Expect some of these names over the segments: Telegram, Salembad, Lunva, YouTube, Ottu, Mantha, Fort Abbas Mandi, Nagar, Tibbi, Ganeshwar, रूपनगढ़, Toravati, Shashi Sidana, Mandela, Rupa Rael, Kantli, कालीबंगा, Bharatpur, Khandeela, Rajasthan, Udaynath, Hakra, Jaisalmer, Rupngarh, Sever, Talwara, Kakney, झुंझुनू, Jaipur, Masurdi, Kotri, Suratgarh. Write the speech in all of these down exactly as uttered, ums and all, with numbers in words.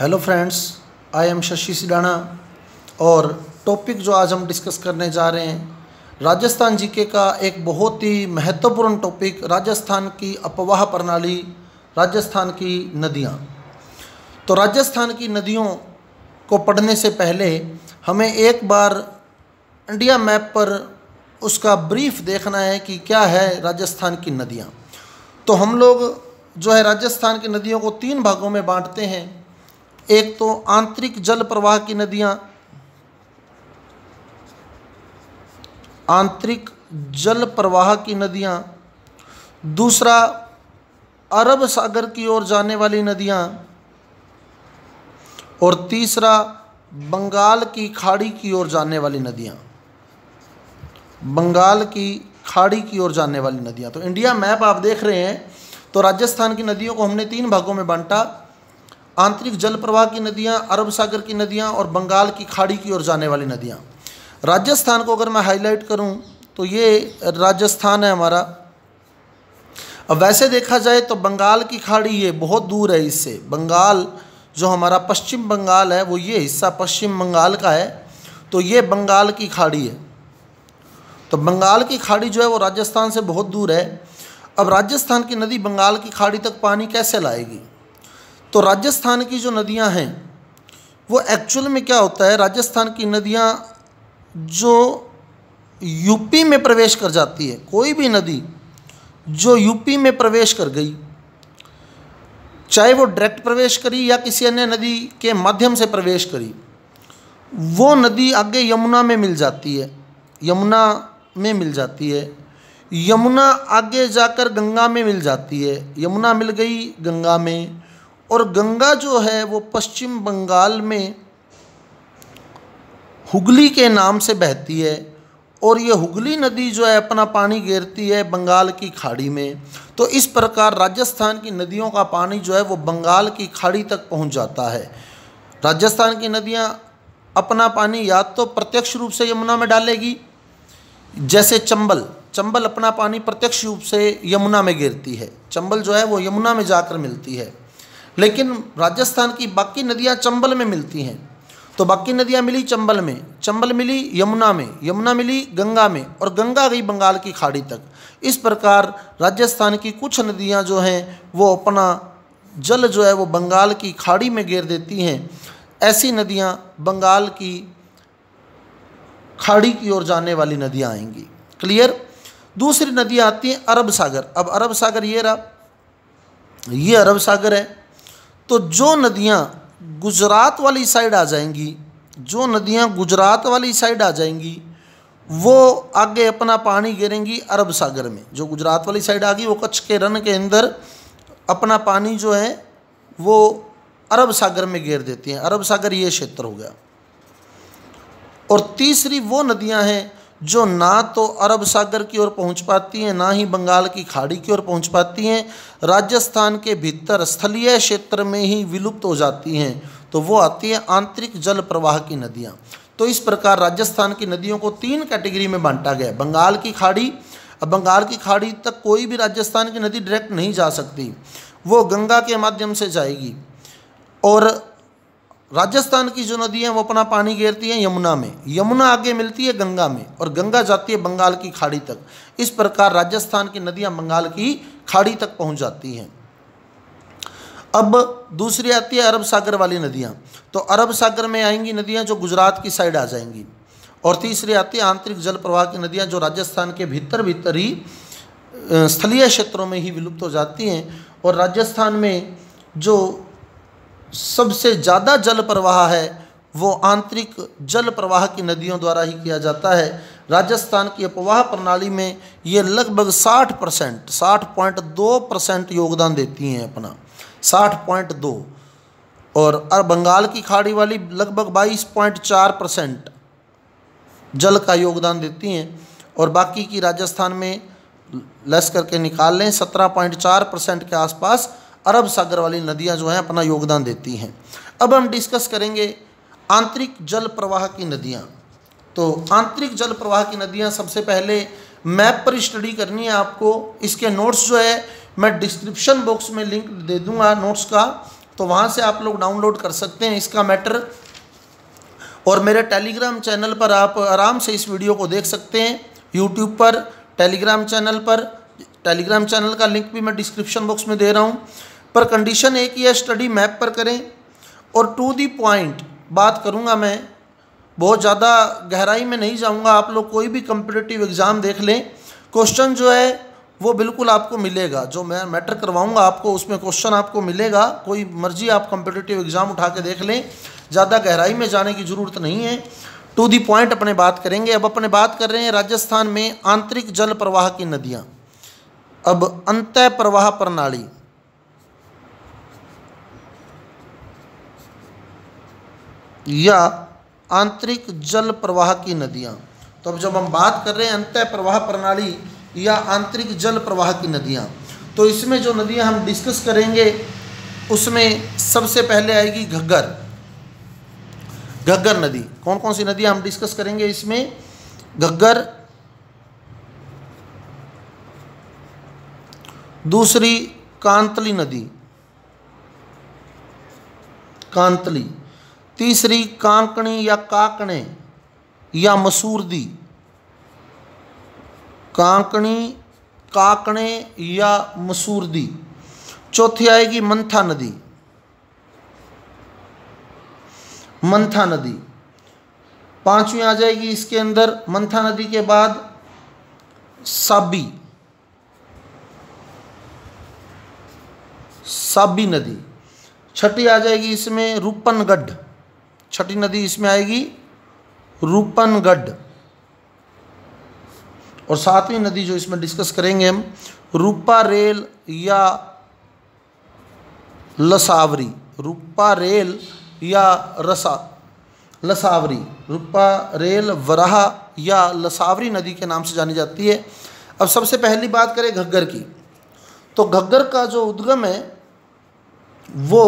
Hello friends, I am Shashi Sidana और topic जो आज हम डिस्कस करने जा रहे हैं राजस्थान जीके का एक बहुत ही महत्वपूर्ण टॉपिक, राजस्थान की अपवाह प्रणाली, राजस्थान की नदियां। तो राजस्थान की नदियों को पढ़ने से पहले हमें एक बार इंडिया मैप पर उसका ब्रीफ देखना है कि क्या है राजस्थान की नदियां। तो हम लोग जो है राजस्थान की नदियों को तीन भागों में बांटते हैं। एक तो आंतरिक जल प्रवाह की नदियां, आंतरिक जल प्रवाह की नदियां, दूसरा अरब सागर की ओर जाने वाली नदियां और तीसरा बंगाल की खाड़ी की ओर जाने वाली नदियां, बंगाल की खाड़ी की ओर जाने वाली नदियां। तो इंडिया मैप आप देख रहे हैं, तो राजस्थान की नदियों को हमने तीन भागों में बांटा, आंतरिक जल प्रवाह की नदियां, अरब सागर की नदियां और बंगाल की खाड़ी की ओर जाने वाली नदियां। राजस्थान को अगर मैं हाईलाइट करूं तो ये राजस्थान है हमारा। अब वैसे देखा जाए तो बंगाल की खाड़ी ये बहुत दूर है इससे। बंगाल जो हमारा पश्चिम बंगाल है, वो ये हिस्सा पश्चिम बंगाल का है, तो ये बंगाल की खाड़ी है। तो बंगाल की खाड़ी जो है वो राजस्थान से बहुत दूर है। अब राजस्थान की नदी बंगाल की खाड़ी तक पानी कैसे लाएगी? तो राजस्थान की जो नदियां हैं वो एक्चुअल में क्या होता है, राजस्थान की नदियां जो यूपी में प्रवेश कर जाती है, कोई भी नदी जो यूपी में प्रवेश कर गई, चाहे वो डायरेक्ट प्रवेश करी या किसी अन्य नदी के माध्यम से प्रवेश करी, वो नदी आगे यमुना में मिल जाती है, यमुना में मिल जाती है, यमुना आगे जाकर गंगा में मिल जाती है, यमुना मिल गई गंगा में, और गंगा जो है वो पश्चिम बंगाल में हुगली के नाम से बहती है, और ये हुगली नदी जो है अपना पानी घेरती है बंगाल की खाड़ी में। तो इस प्रकार राजस्थान की नदियों का पानी जो है वो बंगाल की खाड़ी तक पहुंच जाता है। राजस्थान की नदियां अपना पानी या तो प्रत्यक्ष रूप से यमुना में डालेगी, जैसे चंबल, चंबल अपना पानी प्रत्यक्ष रूप से यमुना में घेरती है, चंबल जो है वो यमुना में जाकर मिलती है, लेकिन राजस्थान की बाकी नदियां चंबल में मिलती हैं। तो बाकी नदियां मिली चंबल में, चंबल मिली यमुना में, यमुना मिली गंगा में और गंगा गई बंगाल की खाड़ी तक। इस प्रकार राजस्थान की कुछ नदियां जो हैं वो अपना जल जो है वो बंगाल की खाड़ी में घेर देती हैं। ऐसी नदियां बंगाल की खाड़ी की ओर जाने वाली नदियाँ आएंगी। क्लियर। दूसरी नदियाँ आती हैं अरब सागर। अब अरब सागर ये रहा, ये अरब सागर है। तो जो नदियां गुजरात वाली साइड आ जाएंगी, जो नदियां गुजरात वाली साइड आ जाएंगी वो आगे अपना पानी घेरेंगी अरब सागर में। जो गुजरात वाली साइड आ गई वो कच्छ के रण के अंदर अपना पानी जो है वो अरब सागर में घेर देती हैं। अरब सागर ये क्षेत्र हो गया। और तीसरी वो नदियां हैं जो ना तो अरब सागर की ओर पहुंच पाती हैं ना ही बंगाल की खाड़ी की ओर पहुंच पाती हैं, राजस्थान के भीतर स्थलीय क्षेत्र में ही विलुप्त हो जाती हैं, तो वो आती है आंतरिक जल प्रवाह की नदियां। तो इस प्रकार राजस्थान की नदियों को तीन कैटेगरी में बांटा गया है। बंगाल की खाड़ी, अब बंगाल की खाड़ी तक कोई भी राजस्थान की नदी डायरेक्ट नहीं जा सकती, वो गंगा के माध्यम से जाएगी। और राजस्थान की जो नदी है वो अपना पानी घेरती है यमुना में, यमुना आगे मिलती है गंगा में और गंगा जाती है बंगाल की खाड़ी तक। इस प्रकार राजस्थान की नदियां बंगाल की खाड़ी तक पहुंच जाती हैं। अब दूसरी आती है अरब सागर वाली नदियां। तो अरब सागर में आएंगी नदियां जो गुजरात की साइड आ जाएंगी, और तीसरी आती है आंतरिक जल प्रवाह की नदियाँ जो राजस्थान के भीतर भीतर ही स्थलीय क्षेत्रों में ही विलुप्त हो जाती हैं। और राजस्थान में जो सबसे ज़्यादा जल प्रवाह है वो आंतरिक जल प्रवाह की नदियों द्वारा ही किया जाता है। राजस्थान की अपवाह प्रणाली में ये लगभग साठ परसेंट, साठ पॉइंट दो परसेंट योगदान देती हैं अपना, साठ पॉइंट दो, और बंगाल की खाड़ी वाली लगभग बाईस पॉइंट चार परसेंट जल का योगदान देती हैं, और बाकी की राजस्थान में लेस करके निकाल लें सत्रह पॉइंट चार परसेंट के आसपास अरब सागर वाली नदियां जो हैं अपना योगदान देती हैं। अब हम डिस्कस करेंगे आंतरिक जल प्रवाह की नदियां। तो आंतरिक जल प्रवाह की नदियां सबसे पहले मैप पर स्टडी करनी है आपको। इसके नोट्स जो है मैं डिस्क्रिप्शन बॉक्स में लिंक दे दूंगा नोट्स का, तो वहाँ से आप लोग डाउनलोड कर सकते हैं इसका मैटर। और मेरे टेलीग्राम चैनल पर आप आराम से इस वीडियो को देख सकते हैं, यूट्यूब पर, टेलीग्राम चैनल पर। टेलीग्राम चैनल का लिंक भी मैं डिस्क्रिप्शन बॉक्स में दे रहा हूँ। पर कंडीशन एक ही है, स्टडी मैप पर करें और टू दी पॉइंट बात करूँगा मैं, बहुत ज़्यादा गहराई में नहीं जाऊँगा। आप लोग कोई भी कॉम्पिटिटिव एग्ज़ाम देख लें, क्वेश्चन जो है वो बिल्कुल आपको मिलेगा। जो मैं मैटर करवाऊँगा आपको उसमें क्वेश्चन आपको मिलेगा। कोई मर्जी आप कॉम्पिटिटिव एग्ज़ाम उठा के देख लें, ज़्यादा गहराई में जाने की ज़रूरत नहीं है। टू दी पॉइंट अपने बात करेंगे। अब अपने बात कर रहे हैं राजस्थान में आंतरिक जल प्रवाह की नदियाँ। अब अंतः प्रवाह प्रणाली, या आंतरिक जल प्रवाह की नदियाँ। तो अब जब हम बात कर रहे हैं अंतः प्रवाह प्रणाली या आंतरिक जल प्रवाह की नदियाँ, तो इसमें जो नदियाँ हम डिस्कस करेंगे उसमें सबसे पहले आएगी घग्गर। घग्गर नदी, कौन कौन सी नदियाँ हम डिस्कस करेंगे इसमें? घग्गर, दूसरी कांतली नदी, कांतली, तीसरी कांकणी या काकणे या मसूर्दी, कांकणी, काकणे या मसूर्दी। चौथी आएगी मंथा नदी, मंथा नदी। पांचवी आ जाएगी इसके अंदर, मंथा नदी के बाद साबी, साबी नदी। छठी आ जाएगी इसमें रूपनगढ़, छठी नदी इसमें आएगी रूपनगढ़। और सातवीं नदी जो इसमें डिस्कस करेंगे हम, रूपा रेल या लसावरी, रूपा रेल या रसा लसावरी, रूपा रेल वराहा या लसावरी नदी के नाम से जानी जाती है। अब सबसे पहली बात करें घग्गर की, तो घग्गर का जो उद्गम है वो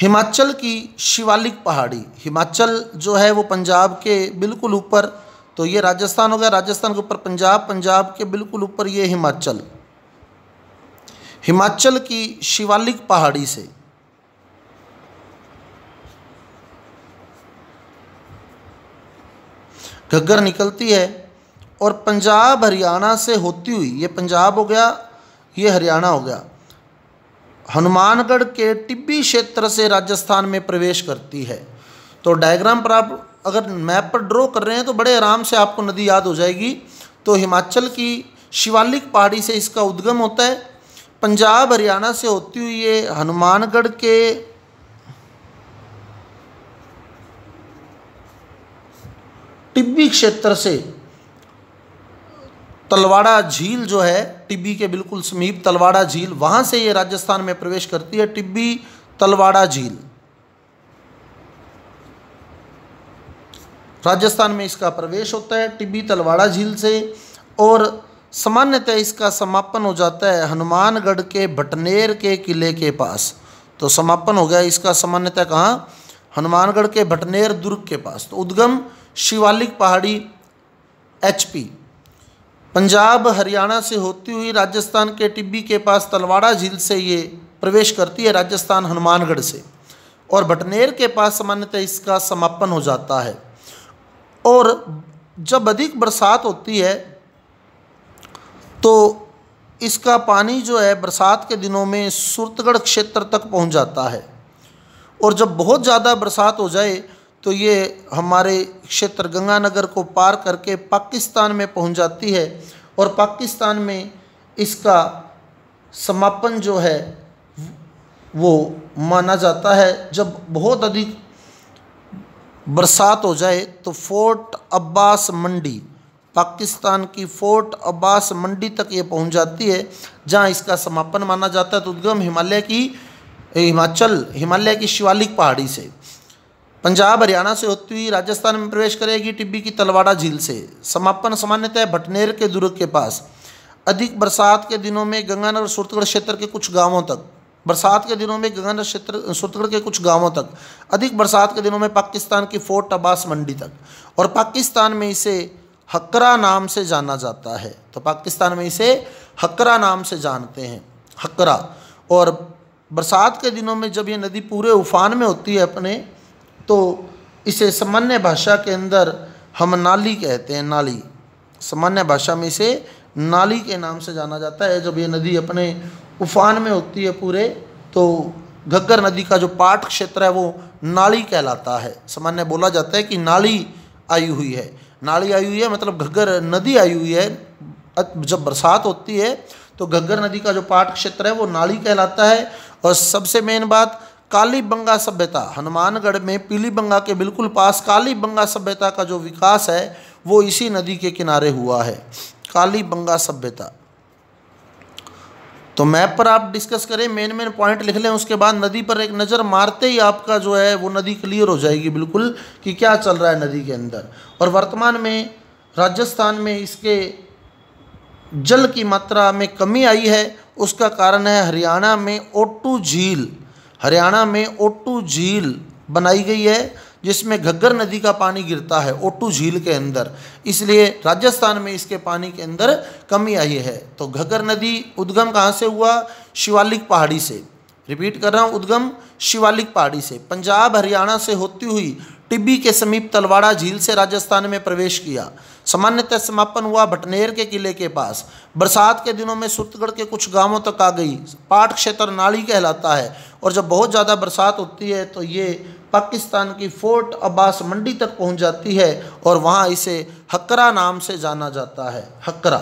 हिमाचल की शिवालिक पहाड़ी। हिमाचल जो है वो पंजाब के बिल्कुल ऊपर, तो ये राजस्थान हो गया, राजस्थान के ऊपर पंजाब, पंजाब के बिल्कुल ऊपर ये हिमाचल। हिमाचल की शिवालिक पहाड़ी से, घग्गर निकलती है और पंजाब हरियाणा से होती हुई, ये पंजाब हो गया, ये हरियाणा हो गया, हनुमानगढ़ के टिब्बी क्षेत्र से राजस्थान में प्रवेश करती है। तो डायग्राम पर आप अगर मैप पर ड्रॉ कर रहे हैं तो बड़े आराम से आपको नदी याद हो जाएगी। तो हिमाचल की शिवालिक पहाड़ी से इसका उद्गम होता है, पंजाब हरियाणा से होती हुई ये हनुमानगढ़ के टिब्बी क्षेत्र से, तलवाड़ा झील जो है टिब्बी के बिल्कुल समीप, तलवाड़ा झील, वहाँ से ये राजस्थान में प्रवेश करती है। टिब्बी, तलवाड़ा झील, राजस्थान में इसका प्रवेश होता है टिब्बी तलवाड़ा झील से। और सामान्यतः इसका समापन हो जाता है हनुमानगढ़ के भटनेर के किले के पास। तो समापन हो गया इसका सामान्यतः कहाँ? हनुमानगढ़ के भटनेर दुर्ग के पास। तो उद्गम शिवालिक पहाड़ी, एचपी, पंजाब हरियाणा से होती हुई राजस्थान के टिब्बी के पास तलवाड़ा झील से ये प्रवेश करती है राजस्थान, हनुमानगढ़ से, और भटनेर के पास सामान्यतः इसका समापन हो जाता है। और जब अधिक बरसात होती है तो इसका पानी जो है बरसात के दिनों में सूरतगढ़ क्षेत्र तक पहुंच जाता है। और जब बहुत ज़्यादा बरसात हो जाए तो ये हमारे क्षेत्र गंगानगर को पार करके पाकिस्तान में पहुंच जाती है। और पाकिस्तान में इसका समापन जो है वो माना जाता है जब बहुत अधिक बरसात हो जाए तो फोर्ट अब्बास मंडी, पाकिस्तान की फोर्ट अब्बास मंडी तक ये पहुंच जाती है, जहां इसका समापन माना जाता है। तो उद्गम हिमालय की, हिमाचल, हिमालय की शिवालिक पहाड़ी से, पंजाब हरियाणा से होती हुई राजस्थान में प्रवेश करेगी टिब्बी की तलवाड़ा झील से, समापन सामान्यतः भटनेर के दुर्ग के पास, अधिक बरसात के दिनों में गंगानगर सूरतगढ़ क्षेत्र के कुछ गांवों तक, बरसात के दिनों में गंगानगर क्षेत्र सूरतगढ़ के कुछ गांवों तक, अधिक बरसात के दिनों में पाकिस्तान की फोर्ट अब्बास मंडी तक। और पाकिस्तान में इसे हकरा नाम से जाना जाता है। तो पाकिस्तान में इसे हकरा नाम से जानते हैं, हकरा। और बरसात के दिनों में जब ये नदी पूरे उफान में होती है अपने, तो इसे सामान्य भाषा के अंदर हम नाली कहते हैं। नाली सामान्य भाषा में इसे नाली के नाम से जाना जाता है। जब ये नदी अपने उफान में होती है पूरे, तो घग्गर नदी का जो पाट क्षेत्र है वो नाली कहलाता है। सामान्य बोला जाता है कि नाली आई हुई है। नाली आई हुई है मतलब घग्गर नदी आई हुई है। जब बरसात होती है तो घग्गर नदी का जो पाट क्षेत्र है वो नाली कहलाता है। और सबसे मेन बात, कालीबंगा सभ्यता, हनुमानगढ़ में पीलीबंगा के बिल्कुल पास कालीबंगा सभ्यता का जो विकास है वो इसी नदी के किनारे हुआ है, कालीबंगा सभ्यता। तो मैप पर आप डिस्कस करें, मेन मेन पॉइंट लिख लें, उसके बाद नदी पर एक नज़र मारते ही आपका जो है वो नदी क्लियर हो जाएगी बिल्कुल कि क्या चल रहा है नदी के अंदर। और वर्तमान में राजस्थान में इसके जल की मात्रा में कमी आई है, उसका कारण है हरियाणा में ओटू झील। हरियाणा में ओटू झील बनाई गई है जिसमें घग्गर नदी का पानी गिरता है ओटू झील के अंदर, इसलिए राजस्थान में इसके पानी के अंदर कमी आई है। तो घग्गर नदी उद्गम कहाँ से हुआ? शिवालिक पहाड़ी से। रिपीट कर रहा हूँ, उद्गम शिवालिक पहाड़ी से। पंजाब हरियाणा से होती हुई टिब्बी के समीप तलवाड़ा झील से राजस्थान में प्रवेश किया। सामान्यतः समापन हुआ भटनेर के किले के पास। बरसात के दिनों में सूरतगढ़ के कुछ गांवों तक आ गई। पाट क्षेत्र नाली कहलाता है। और जब बहुत ज़्यादा बरसात होती है तो ये पाकिस्तान की फोर्ट अब्बास मंडी तक पहुंच जाती है और वहाँ इसे हकरा नाम से जाना जाता है, हकरा।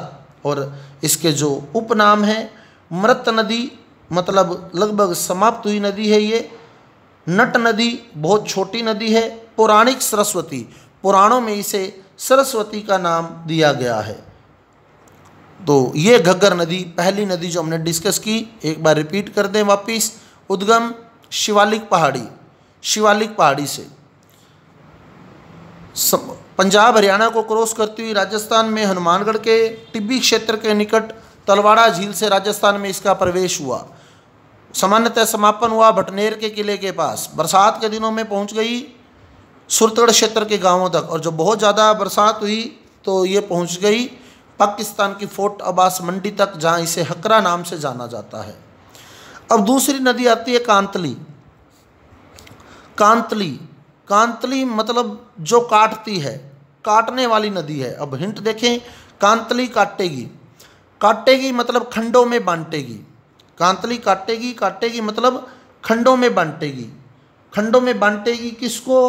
और इसके जो उपनाम है, मृत नदी मतलब लगभग समाप्त हुई नदी है ये, नट नदी बहुत छोटी नदी है, पौराणिक सरस्वती, पुराणों में इसे सरस्वती का नाम दिया गया है। तो ये घग्गर नदी पहली नदी जो हमने डिस्कस की, एक बार रिपीट कर दें वापिस, उद्गम शिवालिक पहाड़ी, शिवालिक पहाड़ी से। पंजाब हरियाणा को क्रॉस करती हुई राजस्थान में हनुमानगढ़ के टिब्बी क्षेत्र के निकट तलवाड़ा झील से राजस्थान में इसका प्रवेश हुआ। सामान्यतः समापन हुआ भटनेर के किले के पास। बरसात के दिनों में पहुंच गई सूरतगढ़ क्षेत्र के गांवों तक। और जब बहुत ज़्यादा बरसात हुई तो ये पहुंच गई पाकिस्तान की फोर्ट अब्बास मंडी तक, जहां इसे हकरा नाम से जाना जाता है। अब दूसरी नदी आती है कांतली। कांतली कांतली मतलब जो काटती है, काटने वाली नदी है। अब हिंट देखें, कांतली काटेगी, काटेगी मतलब खंडों में बांटेगी। कांतली काटेगी, काटेगी मतलब खंडों में बांटेगी। खंडों में बांटेगी किसको?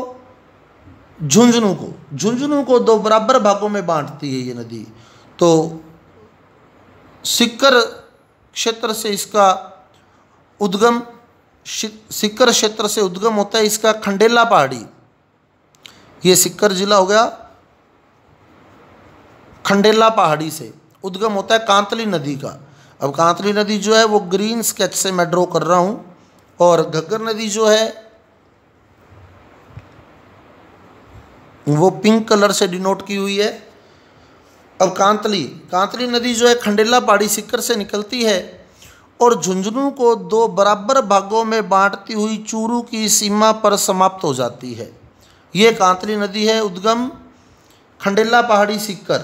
झुंझुनू को। झुंझुनू को दो बराबर भागों में बांटती है ये नदी। तो सिक्कर क्षेत्र से इसका उद्गम, सिक्कर क्षेत्र से उद्गम होता है इसका खंडेला पहाड़ी। ये सिक्कर जिला हो गया। खंडेला पहाड़ी से उद्गम होता है कांतली नदी का। अब कांतली नदी जो है वो ग्रीन स्केच से मैं ड्रॉ कर रहा हूँ। और घग्गर नदी जो है वो पिंक कलर से डिनोट की हुई है। अब कांतली कांतली नदी जो है खंडेला पहाड़ी सिक्कर से निकलती है और झुंझुनू को दो बराबर भागों में बांटती हुई चूरू की सीमा पर समाप्त हो जाती है। ये कांतली नदी है, उद्गम खंडेला पहाड़ी सिक्कर।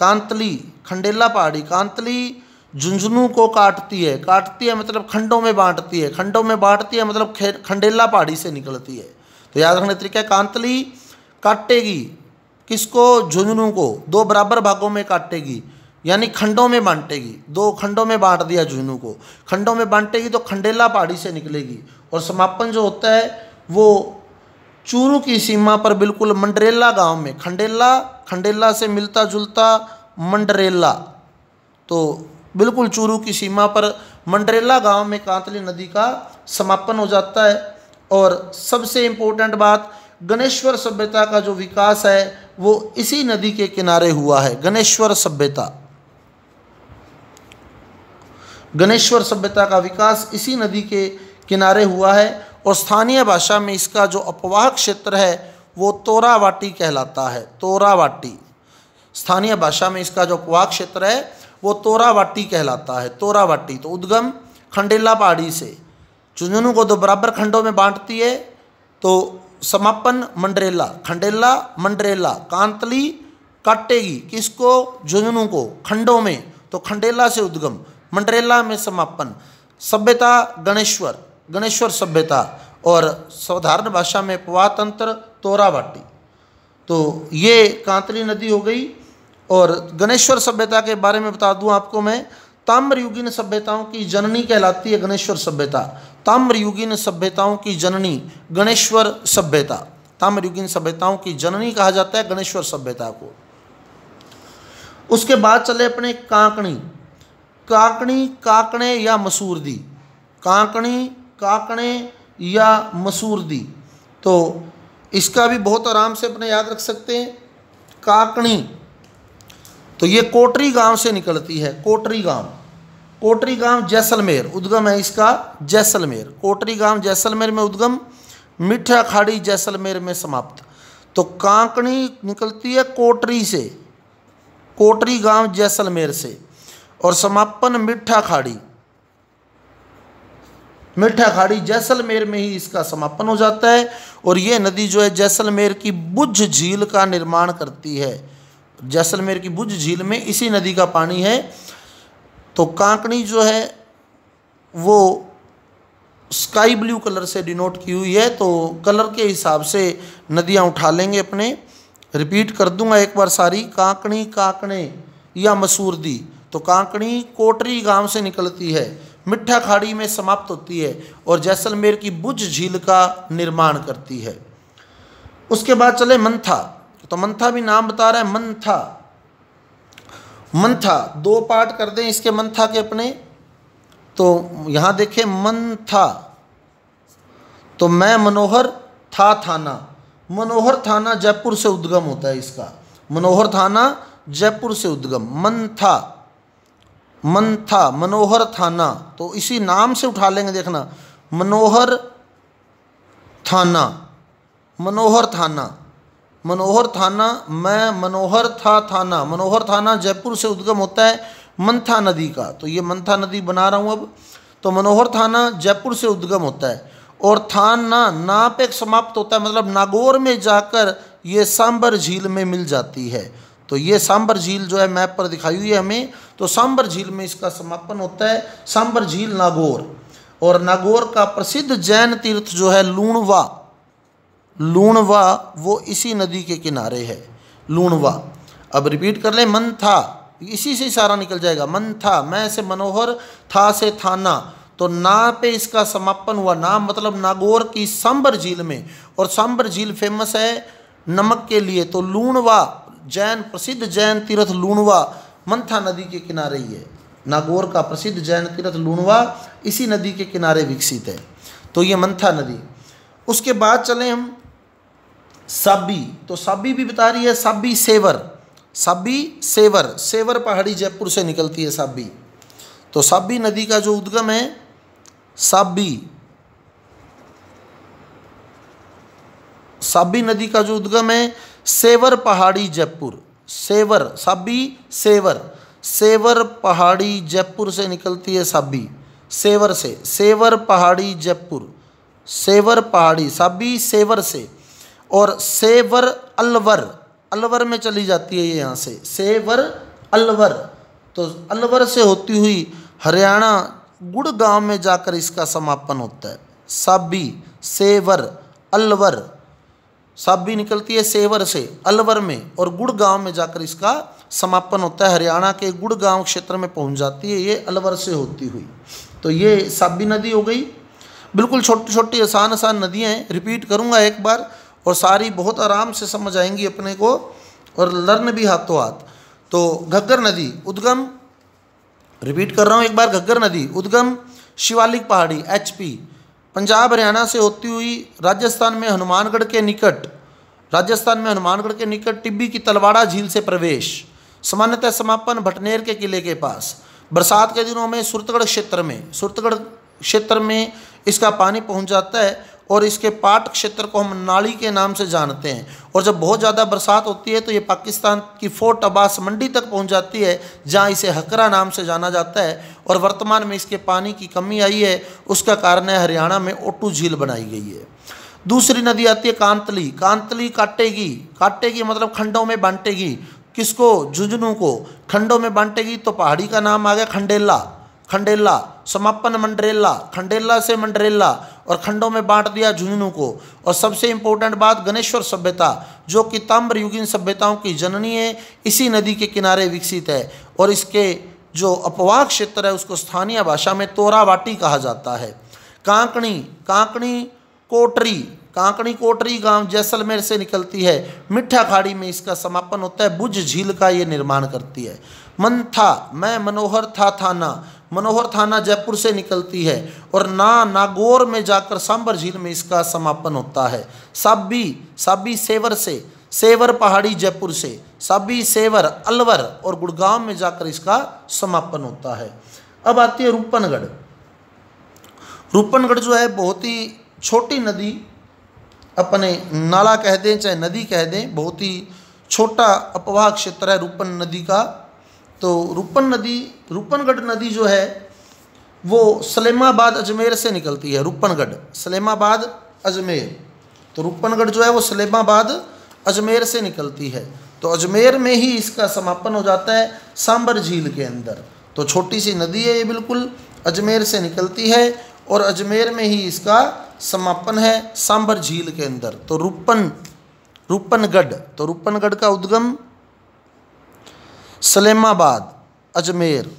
कांतली खंडेला पहाड़ी, कांतली झुंझुनू को काटती है। काटती है मतलब खंडों में बांटती है, खंडों में बांटती है मतलब खंडेला पहाड़ी से निकलती है। तो याद रखने तरीका है, कांतली काटेगी किसको? झुंझुनू को दो बराबर भागों में काटेगी यानी खंडों में बांटेगी। दो खंडों में बांट दिया झुंझुनू को, खंडों में बांटेगी तो खंडेला पहाड़ी से निकलेगी। और समापन जो होता है वो चूरू की सीमा पर बिल्कुल मंडरेला गांव में। खंडेला, खंडेला से मिलता जुलता मंडरेला, तो बिल्कुल चूरू की सीमा पर मंडरेला गांव में कांतली नदी का समापन हो जाता है। और सबसे इम्पोर्टेंट बात, गणेश्वर सभ्यता का जो विकास है वो इसी नदी के किनारे हुआ है। गणेश्वर सभ्यता, गणेश्वर सभ्यता का विकास इसी नदी के किनारे हुआ है। और स्थानीय भाषा में इसका जो अपवाह क्षेत्र है वो तोरावाटी कहलाता है, तोरावाटी। स्थानीय भाषा में इसका जो अपवाह क्षेत्र है वो तोरावाटी कहलाता है, तोरावाटी। तो उद्गम खंडेला पहाड़ी से, झुंझुनू को दो बराबर खंडों में बांटती है, तो समापन मंडरेला, खंडेला मंडरेला। कांतली काटेगी किसको? झुंझुनू को खंडों में, तो खंडेला से उद्गम, मंडरेला में समापन। सभ्यता गणेश्वर। गणेश्वर सभ्यता और साधारण भाषा में पवातंत्र तोरावाटी। तो ये कांतली नदी हो गई। और गणेश्वर सभ्यता के बारे में बता दूं आपको मैं, ताम्रयुगीन सभ्यताओं की जननी कहलाती है गणेश्वर सभ्यता। ताम्रयुगीन सभ्यताओं की जननी गणेश्वर सभ्यता, ताम्रयुगीन सभ्यताओं की जननी कहा जाता है गणेश्वर सभ्यता को। उसके बाद चले अपने कांकणी। कांकणी काकणे या मसूरदी, कांकणी काकणे या मसूरदी, तो इसका भी बहुत आराम से अपने याद रख सकते हैं। काकणी तो ये कोटरी गांव से निकलती है। कोटरी गांव, कोटरी गांव जैसलमेर, उद्गम है इसका जैसलमेर। कोटरी गांव जैसलमेर में उद्गम, मीठा खाड़ी जैसलमेर में समाप्त। तो कांकणी निकलती है कोटरी से, कोटरी गांव जैसलमेर से, और समापन मीठा खाड़ी, मीठा खाड़ी जैसलमेर में ही इसका समापन हो जाता है। और ये नदी जो है जैसलमेर की बुज झील का निर्माण करती है। जैसलमेर की बुज झील में इसी नदी का पानी है। तो कांकणी जो है वो स्काई ब्लू कलर से डिनोट की हुई है, तो कलर के हिसाब से नदियां उठा लेंगे अपने। रिपीट कर दूंगा एक बार सारी, कांकणी काकणे या मसूरदी, तो कांकणी कोटरी गांव से निकलती है, मिठा खाड़ी में समाप्त होती है और जैसलमेर की बुज झील का निर्माण करती है। उसके बाद चले मंथा। तो मंथा भी नाम बता रहा है, मंथा। मंथा दो पार्ट कर दें इसके मंथा के अपने, तो यहाँ देखें मंथा, तो मैं मनोहर था थाना, मनोहर थाना जयपुर से उद्गम होता है इसका, मनोहर थाना जयपुर से उद्गम। मंथा, मंथा मनोहर थाना, तो इसी नाम से उठा लेंगे, देखना मनोहर थाना, मनोहर थाना, मनोहर थाना, मैं मनोहर था थाना, मनोहर थाना जयपुर से उद्गम होता है मंथा नदी का। तो ये मंथा नदी बना रहा हूँ अब, तो मनोहर थाना जयपुर से उद्गम होता है और थाना ना पे समाप्त होता है, मतलब नागौर में जाकर ये सांभर झील में मिल जाती है। तो ये सांभर झील जो है मैप पर दिखाई हुई है हमें, तो सांभर झील में इसका समापन होता है। सांभर झील नागौर, और नागौर का प्रसिद्ध जैन तीर्थ जो है लूणवा, लूणवा वो इसी नदी के किनारे है, लूणवा। अब रिपीट कर ले, मंथा, इसी से सारा निकल जाएगा, मंथा मैं से मनोहर था से थाना, तो ना पे इसका समापन हुआ, ना मतलब नागौर की सांभर झील में, और सांभर झील फेमस है नमक के लिए, तो लूणवा जैन प्रसिद्ध जैन तीर्थ लूणवा मंथा नदी के किनारे ही है। नागौर का प्रसिद्ध जैन तीर्थ लूणवा इसी नदी के किनारे विकसित है। तो ये मंथा नदी। उसके बाद चले हम साबी। तो साबी भी बता रही है, साबी सेवर, साबी सेवर, सेवर पहाड़ी जयपुर से निकलती है साबी। तो साबी नदी का जो उद्गम है साबी, साबी नदी का जो उद्गम है सेवर पहाड़ी जयपुर, सेवर, साबी सेवर, सेवर पहाड़ी जयपुर से निकलती है साबी, सेवर से, सेवर पहाड़ी जयपुर, सेवर पहाड़ी, साबी सेवर से, और सेवर अलवर, अलवर में चली जाती है ये यहाँ से, सेवर अलवर, तो अलवर से होती हुई हरियाणा गुड़गांव में जाकर इसका समापन होता है। साबी सेवर अलवर, साबी निकलती है सेवर से अलवर में और गुड़गांव में जाकर इसका समापन होता है, हरियाणा के गुड़गांव क्षेत्र में पहुंच जाती है ये अलवर से होती हुई। तो ये साबी नदी हो गई। बिल्कुल छोटी छोटी आसान आसान नदियाँ हैं, रिपीट करूँगा एक बार और सारी बहुत आराम से समझ आएंगी अपने को और लर्न भी हाथों हाथ। तो घग्गर नदी उद्गम, रिपीट कर रहा हूँ एक बार, घग्गर नदी उद्गम शिवालिक पहाड़ी एच पी, पंजाब हरियाणा से होती हुई राजस्थान में हनुमानगढ़ के निकट, राजस्थान में हनुमानगढ़ के निकट टिब्बी की तलवाड़ा झील से प्रवेश, सामान्यतः समापन भटनेर के किले के पास, बरसात के दिनों में सूरतगढ़ क्षेत्र में, सूरतगढ़ क्षेत्र में इसका पानी पहुंच जाता है और इसके पाट क्षेत्र को हम नाली के नाम से जानते हैं। और जब बहुत ज़्यादा बरसात होती है तो ये पाकिस्तान की फोर्ट अब्बास मंडी तक पहुंच जाती है, जहां इसे हकरा नाम से जाना जाता है। और वर्तमान में इसके पानी की कमी आई है, उसका कारण है हरियाणा में ओटू झील बनाई गई है। दूसरी नदी आती है कांतली। कांतली काटेगी, काटेगी मतलब खंडों में बांटेगी, किसको? झुंझुनू को खंडों में बांटेगी, तो पहाड़ी का नाम आ गया खंडेला, खंडेला, समापन मंडरेला, खंडेला से मंडरेला और खंडों में बांट दिया झुंझुनू को। और सबसे इम्पोर्टेंट बात, गणेश्वर सभ्यता जो कि ताम्र युगीन सभ्यताओं की जननी है, इसी नदी के किनारे विकसित है और इसके जो अपवाह क्षेत्र है उसको स्थानीय भाषा में तोरावाटी कहा जाता है। कांकणी, कांकणी कोटरी, कांकणी कोटरी गांव जैसलमेर से निकलती है। मिठा खाड़ी में इसका समापन होता है। भुज झील का ये निर्माण करती है। मंथा, मैं मनोहर था थाना, मनोहर थाना जयपुर से निकलती है और ना नागौर में जाकर सांभर झील में इसका समापन होता है। साबी, साबी सेवर से, सेवर पहाड़ी जयपुर से, साबी सेवर अलवर और गुड़गांव में जाकर इसका समापन होता है। अब आती है रूपनगढ़। रूपनगढ़ जो है बहुत ही छोटी नदी, अपने नाला कह दें चाहे नदी कह दें, बहुत ही छोटा अपवाह क्षेत्र है रूपन नदी का। तो रूपन नदी, रूपनगढ़ नदी जो है वो सलेमाबाद अजमेर से निकलती है। रूपनगढ़ सलेमाबाद अजमेर, तो रूपनगढ़ जो है वो सलेमाबाद अजमेर से निकलती है। तो अजमेर में ही इसका समापन हो जाता है सांभर झील के अंदर। तो छोटी सी नदी है ये, बिल्कुल अजमेर से निकलती है और अजमेर में ही इसका समापन है सांभर झील के अंदर। तो रूपन रूपनगढ़ तो रूपनगढ़ का उद्गम सलेमाबाद अजमेर,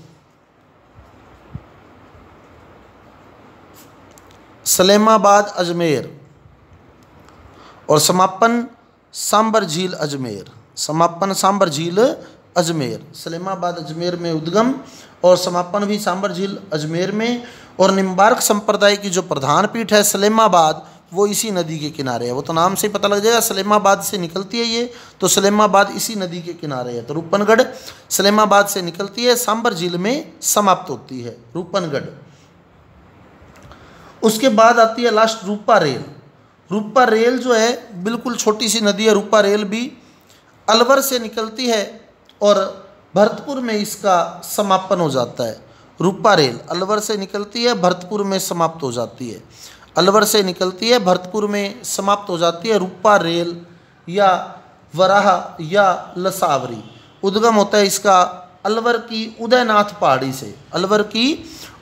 सलेमाबाद अजमेर और समापन सांभर झील अजमेर, समापन सांभर झील अजमेर। सलेमाबाद अजमेर में उद्गम और समापन भी सांभर झील अजमेर में। और निम्बार्क संप्रदाय की जो प्रधान पीठ है सलेमाबाद, वो इसी नदी के किनारे है। वो तो नाम से ही पता लग जाएगा, सलेमाबाद से निकलती है ये, तो सलेमाबाद इसी नदी के किनारे है। तो रूपनगढ़ सलेमाबाद से निकलती है, सांभर झील में समाप्त होती है रूपनगढ़। उसके बाद आती है last Ruparel. Ruparel जो है बिल्कुल छोटी सी नदी है। रूपा रेल भी अलवर से निकलती है और भरतपुर में इसका समापन हो जाता है। रूपा रेल अलवर से निकलती है, भरतपुर में समाप्त हो जाती है। अलवर से निकलती है, भरतपुर में समाप्त हो जाती है। रूपा रेल या वराह या लसावरी, उद्गम होता है इसका अलवर की उदयनाथ पहाड़ी से, अलवर की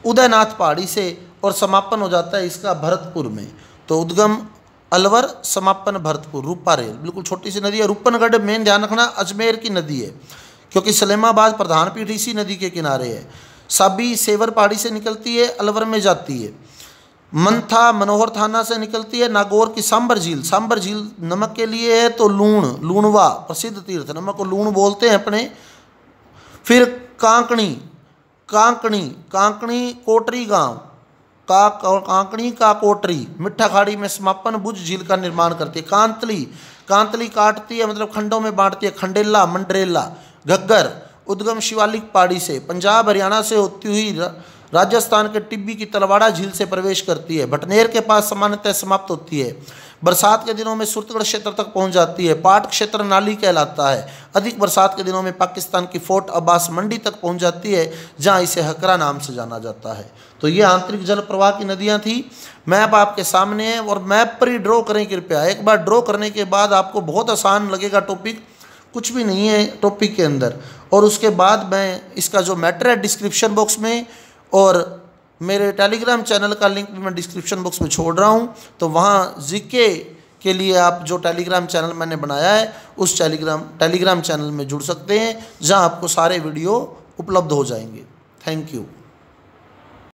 उदयनाथ पहाड़ी से और समापन हो जाता है इसका भरतपुर में। तो उद्गम अलवर, समापन भरतपुर, रूपा रेल, बिल्कुल छोटी सी नदी है। रूपनगढ़ मेन ध्यान रखना अजमेर की नदी है क्योंकि सलेमाबाद प्रधान पीठ इसी नदी के किनारे है। साबी सेवर पहाड़ी से निकलती है, अलवर में जाती है। मंथा मनोहर थाना से निकलती है। नागौर की सांभर झील, सांभर झील नमक के लिए है तो लूण, लूणवा प्रसिद्ध तीर्थ, नमक को लूण बोलते हैं अपने। फिर कांकणी, कांकणी कांकणी कोटरी गाँव, का कांकणी का कोटरी, मिठा खाड़ी में समापन, भुज झील का निर्माण करती है। कांतली, कांतली काटती है मतलब खंडों में बांटती है। खंडेला मंडरेला। घग्गर, उद्गम शिवालिक पहाड़ी से, पंजाब हरियाणा से होती हुई राजस्थान के टिब्बी की तलवाड़ा झील से प्रवेश करती है। भटनेर के पास सामान्यतः समाप्त होती है। बरसात के दिनों में सूरतगढ़ क्षेत्र तक पहुंच जाती है। पाट क्षेत्र नाली कहलाता है। अधिक बरसात के दिनों में पाकिस्तान की फोर्ट अब्बास मंडी तक पहुंच जाती है, जहां इसे हकरा नाम से जाना जाता है। तो ये आंतरिक जल प्रवाह की नदियां थी। मैप आपके सामने है और मैप पर ही ड्रॉ करें कृपया। एक बार ड्रॉ करने के बाद आपको बहुत आसान लगेगा, टॉपिक कुछ भी नहीं है टॉपिक के अंदर। और उसके बाद मैं इसका जो मैटर है डिस्क्रिप्शन बॉक्स में, और मेरे टेलीग्राम चैनल का लिंक भी मैं डिस्क्रिप्शन बॉक्स में छोड़ रहा हूँ, तो वहाँ जीके के लिए आप जो टेलीग्राम चैनल मैंने बनाया है उस टेलीग्राम टेलीग्राम चैनल में जुड़ सकते हैं, जहाँ आपको सारे वीडियो उपलब्ध हो जाएंगे। Thank you.